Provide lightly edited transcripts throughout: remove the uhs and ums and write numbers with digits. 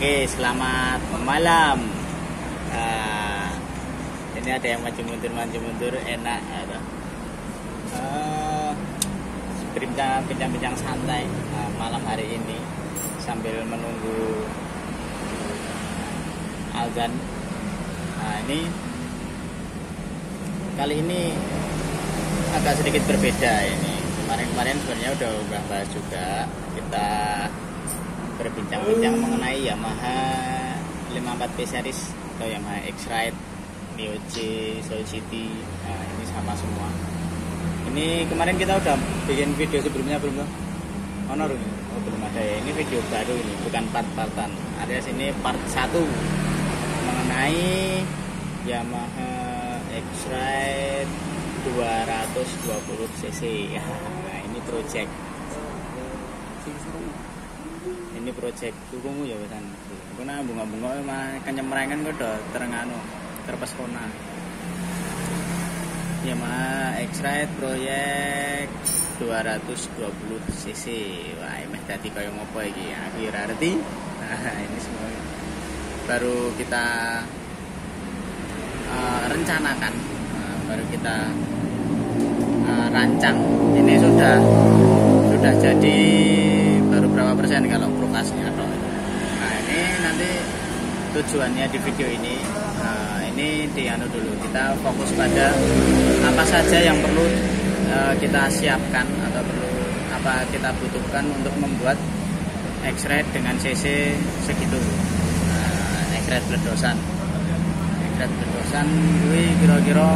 Oke, selamat malam. Ini ada yang maju mundur enak ada. Bincang-bincang santai malam hari ini sambil menunggu azan. Nah, ini kali ini agak sedikit berbeda. Ini kemarin sebenarnya udah bahas juga, kita berbincang-bincang mengenai Yamaha 54P Series atau Yamaha X-Ride, Mio J Soul GT. Nah, ini sama semua. Ini kemarin kita udah bikin video sebelumnya belum? Honor ini? Oh, belum ada ya. Ini video baru ini, bukan part-partan. Ada sini part 1 mengenai Yamaha X-Ride 220cc. Nah, ini project turunmu ya besan. Karena bunga-bunga emang kenyemrangan kok udah terengano, terpesona. Yamaha X-Ride proyek 220cc. Wah, emang tadi kayak ngopo iki ya, aku ora ngerti. Nah, ini semua baru kita rencanakan, baru kita rancang. Ini sudah jadi baru berapa persen kalau prokasnya toh. Nah, ini nanti tujuannya di video ini dulu kita fokus pada apa saja yang perlu kita siapkan atau perlu apa kita butuhkan untuk membuat X-Ride dengan cc segitu. X-Ride bledosan, gue kira-kira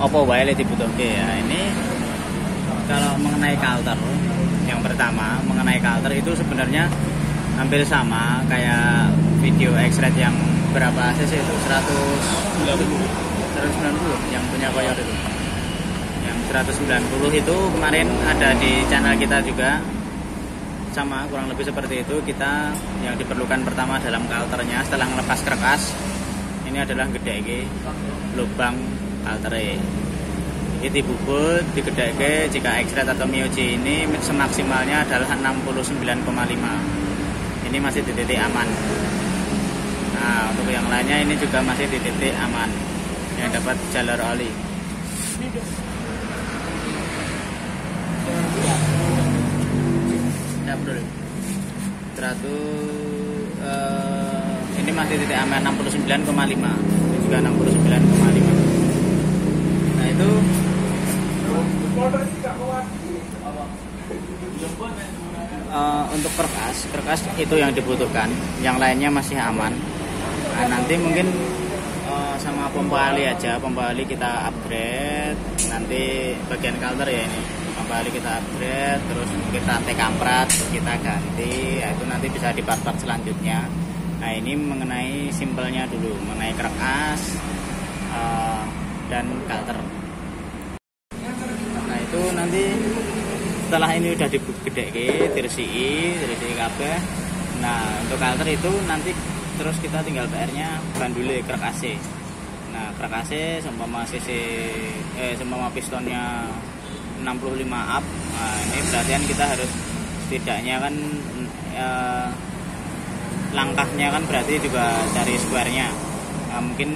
apa wae dibutuhke ya. Ini kalau mengenai kalter, yang pertama mengenai kalter itu sebenarnya hampir sama kayak video X-Ride yang berapa cc itu 190 yang punya koyor itu, yang 190 itu kemarin ada di channel kita juga, sama kurang lebih seperti itu. Kita yang diperlukan pertama dalam kalternya setelah melepas kerkas ini adalah gedheke lubang kaltere, jadi dibubut digedheke. Jika X-Ride atau Mio J ini semaksimalnya adalah 69,5, ini masih di titik aman. Nah, untuk yang lainnya ini juga masih di titik aman yang dapat jalur oli. Ya, bro. Ini masih di titik aman 69,5. Ini juga 69,5. Nah, itu untuk kerkas itu yang dibutuhkan. Yang lainnya masih aman. Nah, nanti mungkin sama pompa ali aja, kita upgrade. Nanti bagian kalter ya ini, pompa ali kita upgrade, terus kita tekamprat, kita ganti. Itu nanti bisa di part-part selanjutnya. Nah, ini mengenai simpelnya dulu, mengenai kerkas dan kalter. Nah, itu nanti setelah ini udah digedheke, diresiki kabeh. Nah, untuk kalter itu nanti terus kita tinggal PR-nya bandule kerkase. Nah, kerkase seumpama pistonnya 65 up. Nah, ini berarti kan kita harus setidaknya kan langkahnya kan berarti juga cari square-nya. Nah, mungkin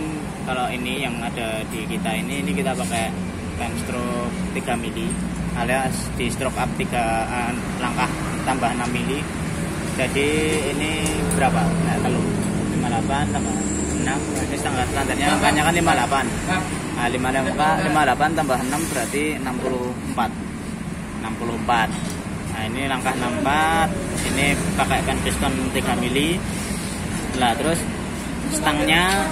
kalau ini yang ada di kita ini kita pakai pen stroke 3 mili alias di stroke up 3 langkah tambah 6 mili. Jadi ini berapa? Nah, telur 58 tambah 6, ini standarnya angkanya kan 58. Nah, 58 tambah 6 berarti 64. Nah, ini langkah 64, ini pakai kan piston 3 mili. Nah, terus stangnya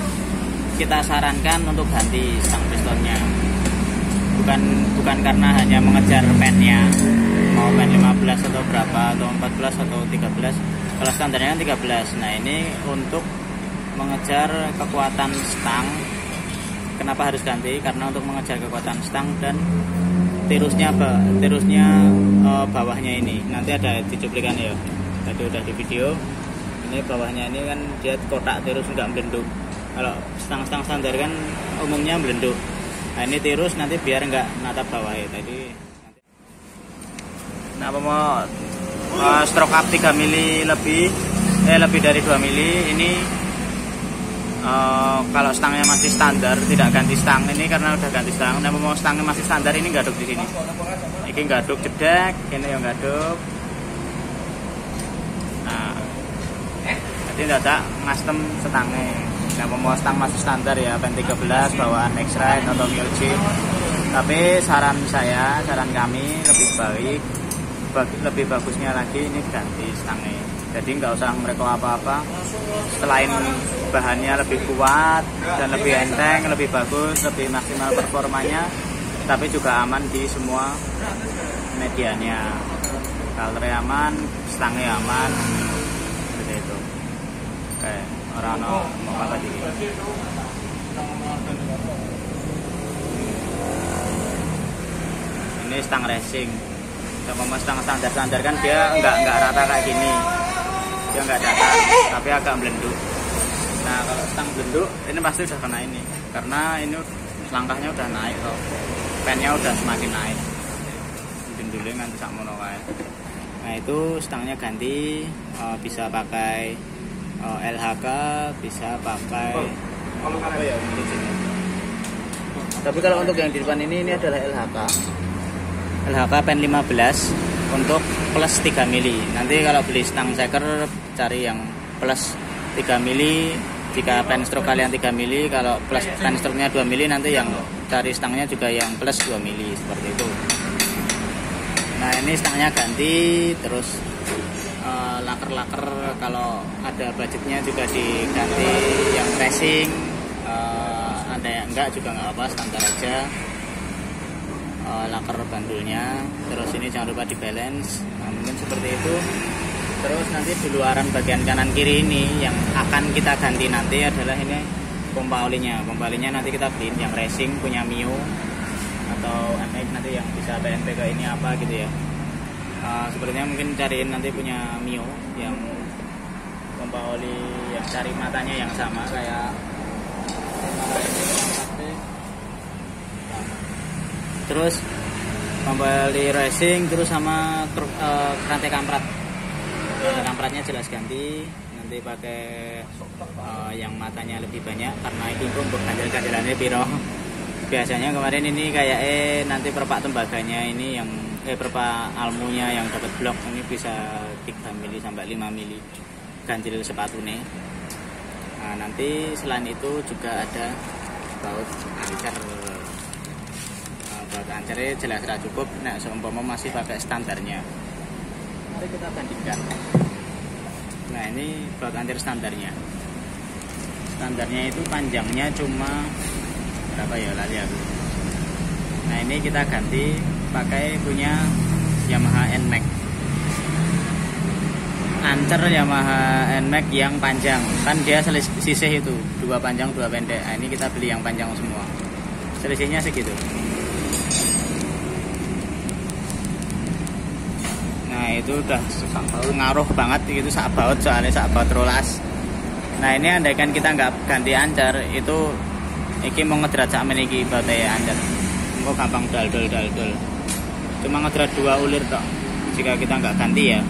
kita sarankan untuk ganti stang pistonnya. Bukan karena hanya mengejar pennya, mau pen 15 atau berapa, atau 14 atau 13. Kalau standarnya 13. Nah, ini untuk mengejar kekuatan stang. Kenapa harus ganti? Karena untuk mengejar kekuatan stang dan tirusnya bawahnya ini. Nanti ada dicuplikan ya. Tadi udah di video. Ini bawahnya ini kan dia kotak tirus, nggak blenduk. Kalau stang-stang standar kan umumnya blenduk. Nah, ini tirus nanti biar nggak natap bawah ya tadi. Nah, mau stroke up 3 mili lebih lebih dari 2 mili. Ini kalau stangnya masih standar, tidak ganti stang. Ini karena udah ganti stang. Namun mau stangnya masih standar, ini gaduk di sini. Ini gaduk jedek, ini yang gaduk. Nah, jadi tidak ngastem stangnya. Namun mau stang masih standar ya, pen 13 bawaan X-Ride atau Mio J. Tapi saran saya, saran kami lebih baik, lebih bagusnya lagi ini ganti stangnya. Jadi nggak usah mereka apa-apa. Selain bahannya lebih kuat dan lebih enteng, lebih bagus, lebih maksimal performanya, tapi juga aman di semua medianya. Color aman, stangnya aman, seperti itu. Oke, orang mau apa lagi? Ini stang racing. Kalau stang standar kan dia nggak rata kayak gini. Dia nggak datar, tapi agak blenduk. Nah, kalau stang blenduk ini pasti udah kena ini, karena ini langkahnya udah naik loh, pennya udah semakin naik, blendulnya nganti sak mono wae. Nah, itu stangnya ganti, bisa pakai LHK, bisa pakai apa ya untuk sini. Tapi kalau untuk yang di depan ini adalah LHK. LHK pen 15 untuk plus 3 mili. Nanti kalau beli stang seker cari yang plus 3 mili. Jika pen stroke kalian 3 mili, kalau plus pen stroke-nya 2 mili, nanti yang cari stangnya juga yang plus 2 mili seperti itu. Nah, ini stangnya ganti, terus laker-laker kalau ada budgetnya juga diganti yang racing, ada yang enggak juga enggak apa, standar aja. Laker bandulnya, terus ini jangan lupa di balance. Nah, mungkin seperti itu. Terus nanti di luaran bagian kanan kiri ini yang akan kita ganti nanti adalah ini pompa olinya. Pompa olinya nanti kita beliin yang racing punya Mio atau Nmax, nanti yang bisa BNPK ini apa gitu ya. Sebenarnya mungkin cariin nanti punya Mio yang pompa oli yang cari matanya yang sama kayak terus kembali racing, terus sama rantai kamprat. Rantai kampratnya jelas ganti, nanti pakai yang matanya lebih banyak karena itu untuk ganjel-ganjelannya piro. Biasanya kemarin ini kayak nanti perpak tembaganya ini yang perpak almunya yang dapat blok ini bisa 3 mili sampai 5 mili ganjel sepatu nih. Nah, nanti selain itu juga ada baut ancer. Buat ancernya jelas sudah cukup. Nah, seumpama masih pakai standarnya, mari kita bandingkan. Nah, ini buat ancer standarnya. Standarnya itu panjangnya cuma berapa ya, lali aku. Nah, ini kita ganti pakai punya Yamaha Nmax. Ancer Yamaha Nmax yang panjang, kan dia selisih itu 2 panjang 2 pendek. Nah, ini kita beli yang panjang semua, selisihnya segitu. Nah, itu udah ngaruh banget gitu sak baut, soalnya sak baut rolas. Nah, ini andaikan kita nggak ganti ancer itu, iki mau ngedrat sak meniki baute ancer. Engko gampang dal-dol. Cuma ngedrat 2 ulir tok. Jika kita nggak ganti ya.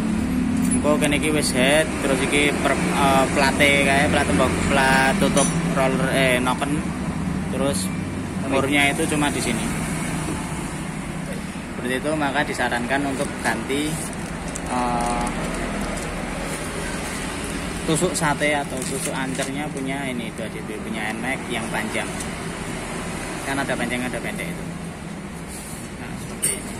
Engko kene iki wis head, terus iki plate kae, plat tembok, plat tutup roller noken. Terus murnya itu cuma di sini. Seperti itu, maka disarankan untuk ganti tusuk sate atau tusuk ancernya punya ini 2DB, punya Nmax yang panjang, kan ada panjang ada pendek itu. Nah, seperti ini.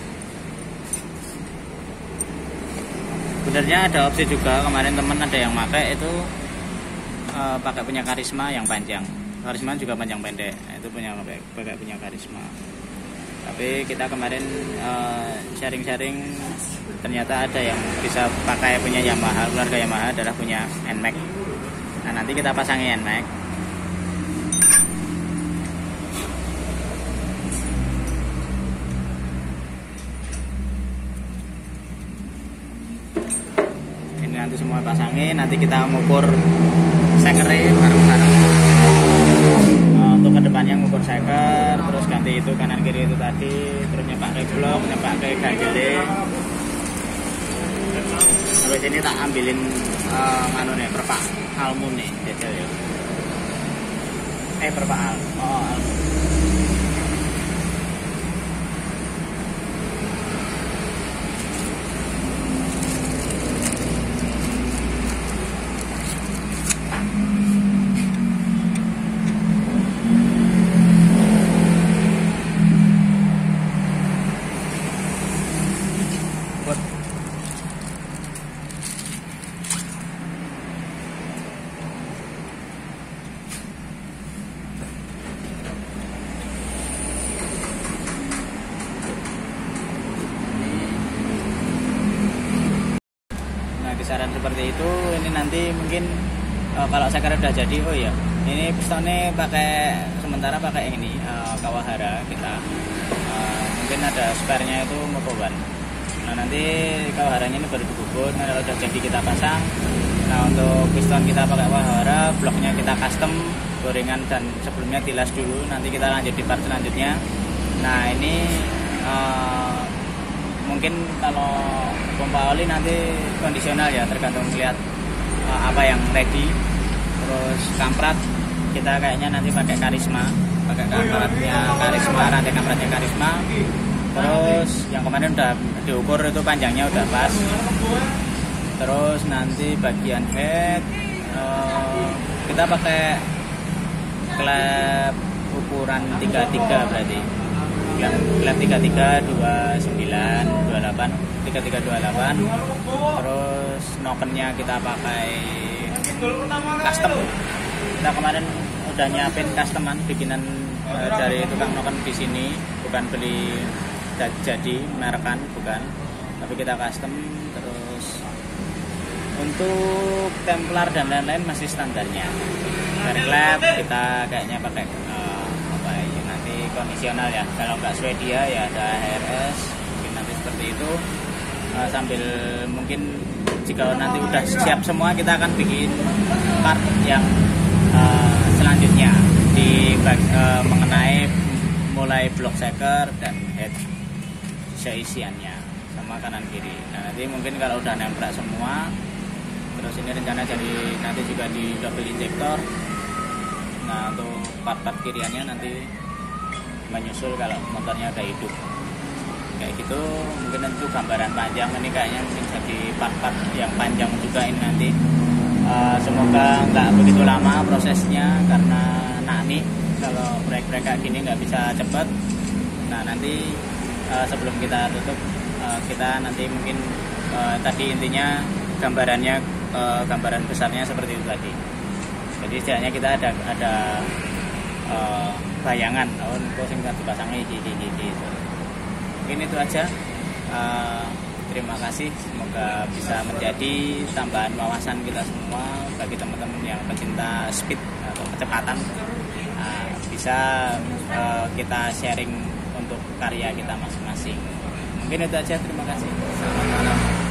Sebenarnya ada opsi juga, kemarin teman ada yang pakai itu pakai punya Karisma yang panjang. Karisma juga panjang pendek, itu punya pakai punya Karisma. Tapi kita kemarin sharing-sharing ternyata ada yang bisa pakai punya Yamaha, keluarga Yamaha adalah punya Nmax. Nah, nanti kita pasangin Nmax. Ini nanti semua pasangin, nanti kita mengukur sekernya bareng-bareng. Untuk kedepannya ngukur seker, terus ganti itu kanan kiri itu tadi, terus nyepak blok, nyepak ganjel. Habis ini tak ambilin manone perpak almun nih, detail ya. Perpak almun. Oh, almun. Kisaran seperti itu. Ini nanti mungkin kalau sekarang udah jadi, oh ya, ini pistonnya pakai sementara pakai ini Kawahara kita. Mungkin ada sparenya itu Motoban. Nah nanti Kawaharanya ini baru dikubur. Nah kalau udah jadi kita pasang. Nah untuk piston kita pakai Kawahara, bloknya kita custom, gorengan dan sebelumnya tilas dulu. Nanti kita lanjut di part selanjutnya. Nah ini mungkin kalau pompa oli nanti kondisional ya, tergantung melihat apa yang ready. Terus kamprat kita kayaknya nanti pakai Karisma, pakai kampratnya Karisma, rantai kampratnya Karisma. Terus yang kemarin udah diukur itu panjangnya udah pas. Terus nanti bagian head kita pakai klep ukuran 33 berarti. Klep 3328. Terus nokennya kita pakai custom. Kita kemarin udah nyiapin customan bikinan dari tukang noken di sini, bukan beli jadi merekan, bukan, tapi kita custom. Terus untuk templar dan lain-lain masih standarnya. Dari klep kita kayaknya pakai kondisional ya, kalau nggak Swedia ya ada HRS, mungkin nanti seperti itu. Sambil mungkin jika nanti udah siap semua kita akan bikin part yang selanjutnya di mengenai mulai blok shaker dan head seisiannya sama kanan kiri. Nah nanti mungkin kalau udah nempel semua, terus ini rencana jadi nanti juga di double injector. Nah untuk part-part kiriannya nanti menyusul kalau motornya udah hidup kayak gitu. Mungkin itu gambaran panjang, ini kayaknya mungkin jadi part-part yang panjang juga ini nanti. Semoga nggak begitu lama prosesnya karena nih kalau proyek-proyek kayak gini nggak bisa cepat. Nah nanti sebelum kita tutup kita nanti mungkin tadi intinya gambarannya gambaran besarnya seperti itu tadi. Jadi setidaknya kita ada bayangan untuk sing dipasangnya iki. Mungkin itu aja. Terima kasih, semoga bisa menjadi tambahan wawasan kita semua bagi teman-teman yang pecinta speed atau kecepatan. Bisa kita sharing untuk karya kita masing-masing. Mungkin itu aja, terima kasih. Selamat malam.